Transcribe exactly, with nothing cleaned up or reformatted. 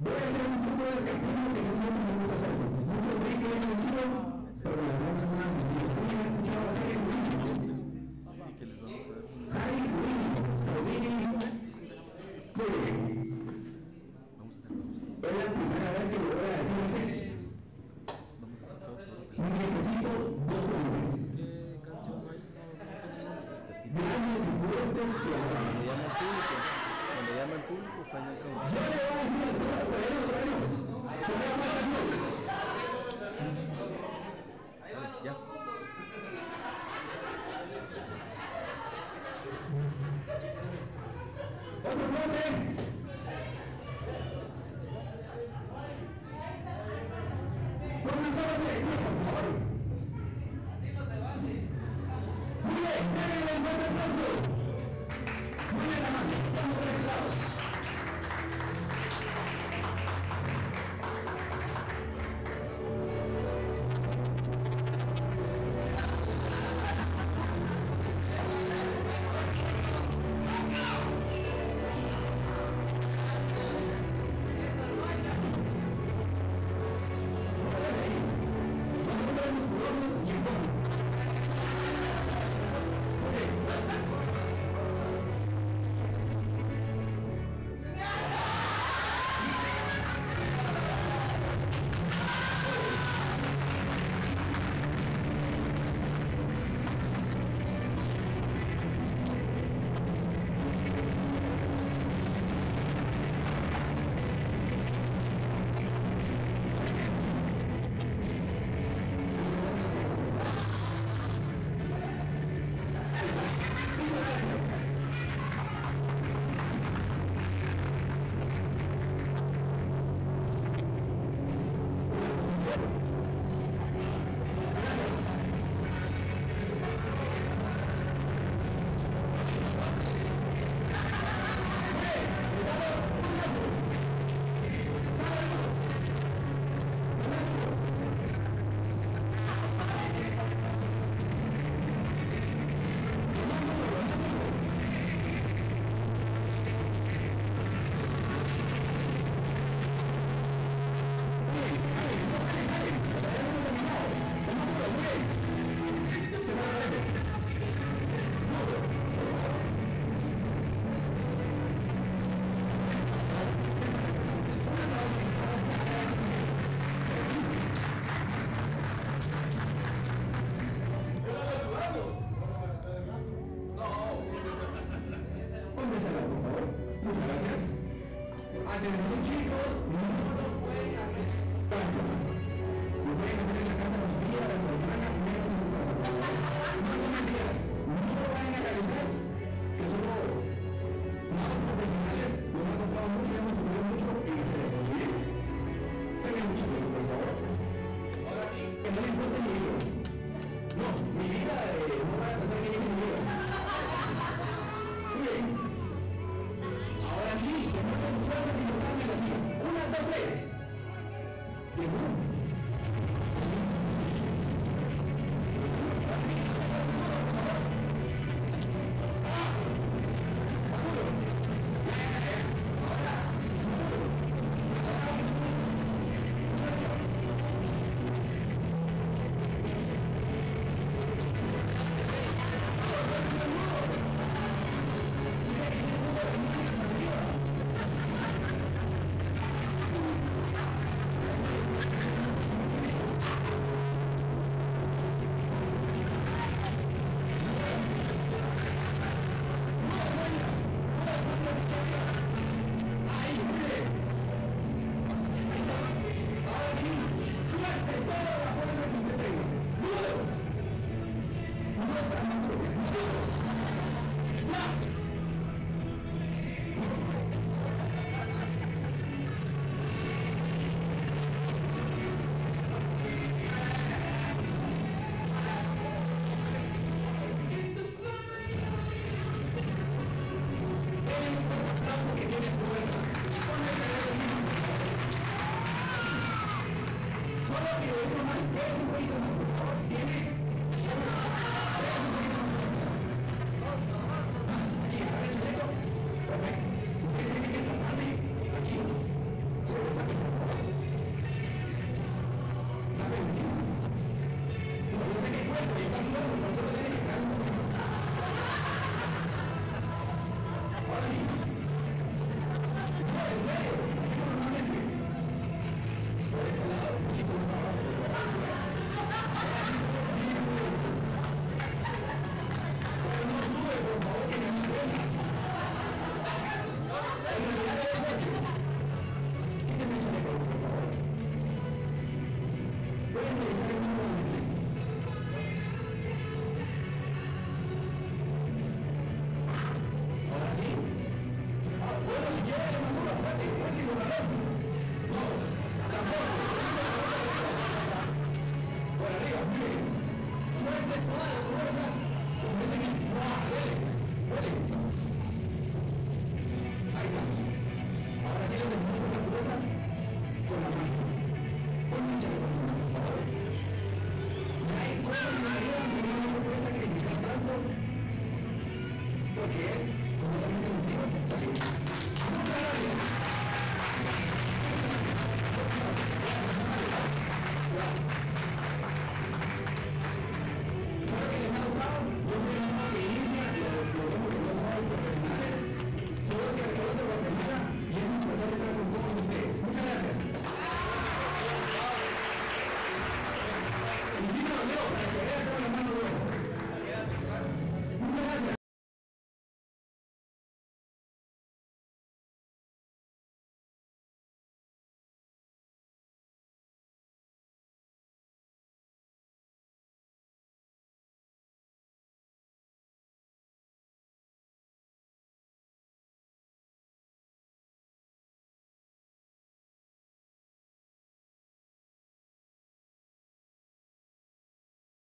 voy a hacer un curso de escapino que no muchos me gusta hacer. Muchos creen que es sencillo, pero la verdad es una sencilla. ¿Tú ya has escuchado la serie Houdini? Harry Houdini, Houdini. Es la primera vez que lo voy a decir así. Necesito dos hombres. Grandes y fuertes que hablan. Cuando llama el público, cuando llama el público, falla el público. Yo le voy a decir a todos, pero ellos, pero ellos. Se me llaman las dos. Ahí van los dos puntos. Otro hombre. Thank you. Porque es completamente nocivo.